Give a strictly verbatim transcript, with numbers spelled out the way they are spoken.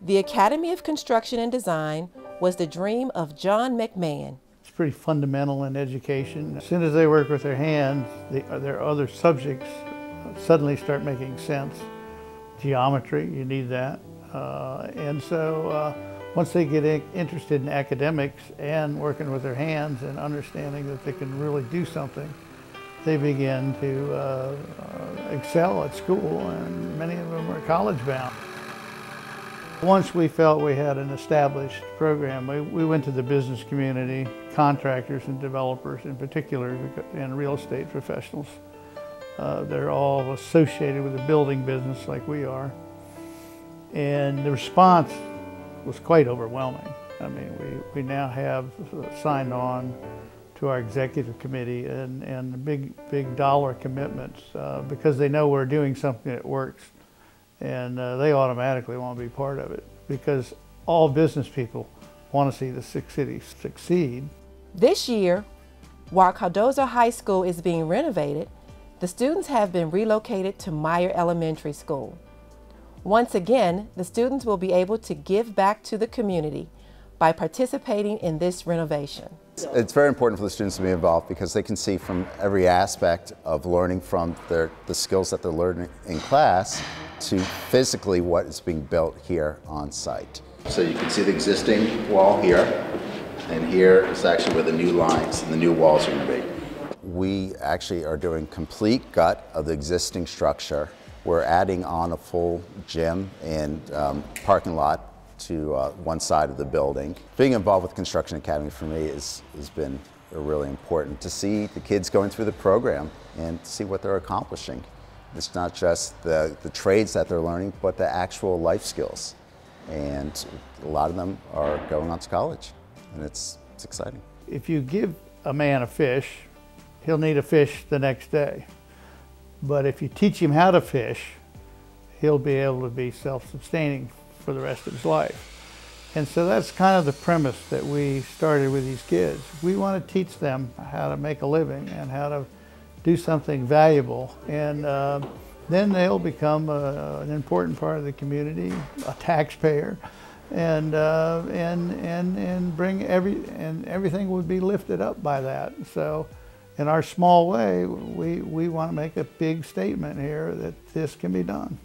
The Academy of Construction and Design was the dream of John McMahon. It's pretty fundamental in education. As soon as they work with their hands, the, their other subjects suddenly start making sense. Geometry, you need that. Uh, and so uh, once they get in, interested in academics and working with their hands and understanding that they can really do something, they begin to uh, excel at school, and many of them are college bound. Once we felt we had an established program, we, we went to the business community, contractors and developers in particular, and real estate professionals. Uh, they're all associated with the building business like we are. And the response was quite overwhelming. I mean, we, we now have signed on to our executive committee and, and big, big dollar commitments uh, because they know we're doing something that works. And uh, they automatically want to be part of it because all business people want to see the city succeed. This year, while Cardozo High School is being renovated, the students have been relocated to Meyer Elementary School. Once again, the students will be able to give back to the community by participating in this renovation. It's very important for the students to be involved because they can see from every aspect of learning, from their, the skills that they're learning in class to physically what is being built here on site. So you can see the existing wall here, and here is actually where the new lines and the new walls are going to be. We actually are doing complete gut of the existing structure. We're adding on a full gym and um, parking lot to uh, one side of the building. Being involved with Construction Academy for me is, has been really important to see the kids going through the program and see what they're accomplishing. It's not just the, the trades that they're learning, but the actual life skills. And a lot of them are going on to college, and it's, it's exciting. If you give a man a fish, he'll need a fish the next day. But if you teach him how to fish, he'll be able to be self-sustaining for the rest of his life. And so that's kind of the premise that we started with these kids. We want to teach them how to make a living and how to do something valuable, and uh, then they'll become a, an important part of the community, a taxpayer, and uh, and and and bring every and everything would be lifted up by that. So, in our small way, we we want to make a big statement here that this can be done.